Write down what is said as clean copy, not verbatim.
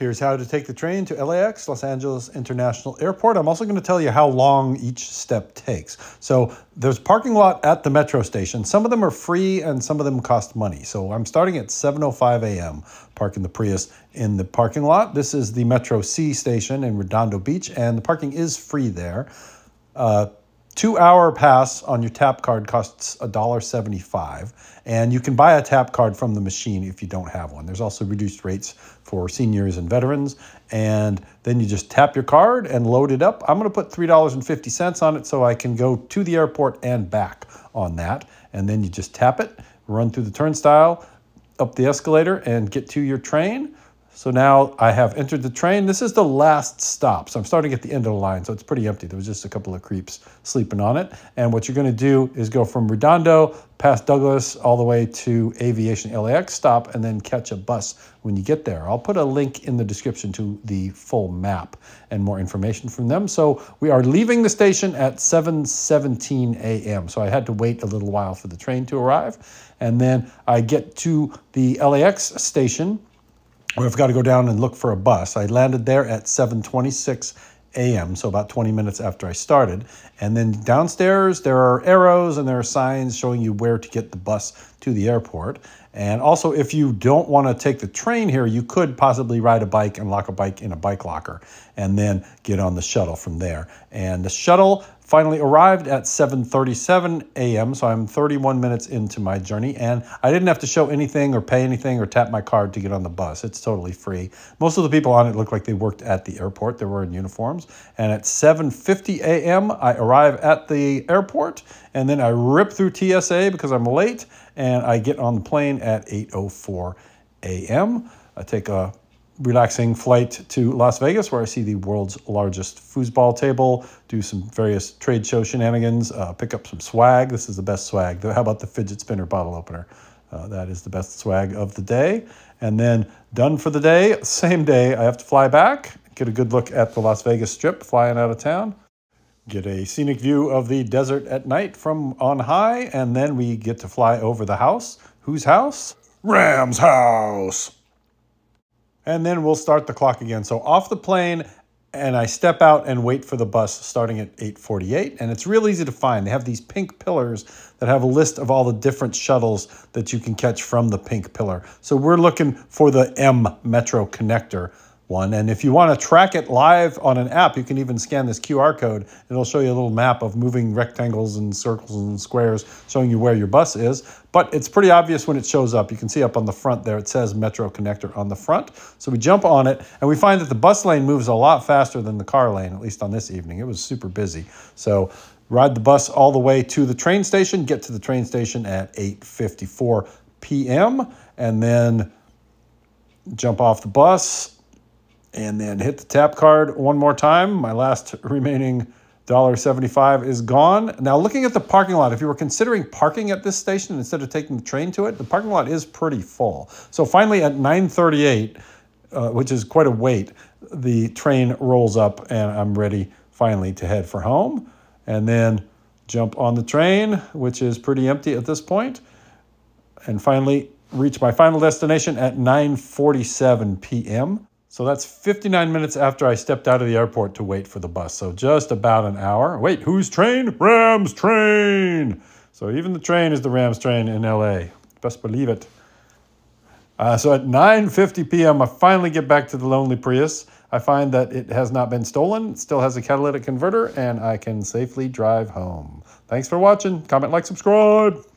Here's how to take the train to LAX, Los Angeles International Airport. I'm also going to tell you how long each step takes. So there's a parking lot at the metro station. Some of them are free and some of them cost money. So I'm starting at 7:05 a.m., parking the Prius in the parking lot. This is the Metro C station in Redondo Beach, and the parking is free there. Two-hour pass on your tap card costs $1.75, and you can buy a tap card from the machine if you don't have one. There's also reduced rates for seniors and veterans, and then you just tap your card and load it up. I'm going to put $3.50 on it so I can go to the airport and back on that, and then you just tap it, run through the turnstile, up the escalator, and get to your train. So now I have entered the train. This is the last stop. So I'm starting at the end of the line, so it's pretty empty. There was just a couple of creeps sleeping on it. And what you're going to do is go from Redondo, past Douglas, all the way to Aviation LAX stop, and then catch a bus when you get there. I'll put a link in the description to the full map and more information from them. So we are leaving the station at 7:17 a.m. So I had to wait a little while for the train to arrive. And then I get to the LAX station, where I've got to go down and look for a bus. I landed there at 7:26 a.m., so about 20 minutes after I started. And then downstairs, there are arrows and there are signs showing you where to get the bus to the airport. And also, if you don't want to take the train here, you could possibly ride a bike and lock a bike in a bike locker and then get on the shuttle from there. And the shuttle finally arrived at 7:37 a.m., so I'm 31 minutes into my journey, and I didn't have to show anything or pay anything or tap my card to get on the bus. It's totally free. Most of the people on it looked like they worked at the airport. They were in uniforms. And at 7:50 a.m., I arrive at the airport, and then I rip through TSA because I'm late, and I get on the plane at 8:04 a.m. I take a relaxing flight to Las Vegas, where I see the world's largest foosball table, do some various trade show shenanigans, pick up some swag. This is the best swag. How about the fidget spinner bottle opener? That is the best swag of the day. And then done for the day. Same day, I have to fly back, get a good look at the Las Vegas Strip flying out of town, get a scenic view of the desert at night from on high, and then we get to fly over the house. Whose house? Ram's house! And then we'll start the clock again. So off the plane, and I step out and wait for the bus starting at 8:48. And it's real easy to find. They have these pink pillars that have a list of all the different shuttles that you can catch from the pink pillar. So we're looking for the M Metro Connector one. And if you want to track it live on an app, you can even scan this QR code. It'll show you a little map of moving rectangles and circles and squares showing you where your bus is. But it's pretty obvious when it shows up. You can see up on the front there, it says Metro Connector on the front. So we jump on it, and we find that the bus lane moves a lot faster than the car lane, at least on this evening. It was super busy. So ride the bus all the way to the train station, get to the train station at 8:54 p.m., and then jump off the bus, and then hit the tap card one more time. My last remaining $1.75 is gone. Now, looking at the parking lot, if you were considering parking at this station instead of taking the train to it, the parking lot is pretty full. So finally at 9:38, which is quite a wait, the train rolls up and I'm ready finally to head for home. And then jump on the train, which is pretty empty at this point. And finally reach my final destination at 9:47 p.m. So that's 59 minutes after I stepped out of the airport to wait for the bus. So just about an hour. Wait, whose train? Ram's train! So even the train is the Ram's train in LA. Best believe it. So at 9:50 p.m., I finally get back to the lonely Prius. I find that it has not been stolen. It still has a catalytic converter, and I can safely drive home. Thanks for watching. Comment, like, subscribe.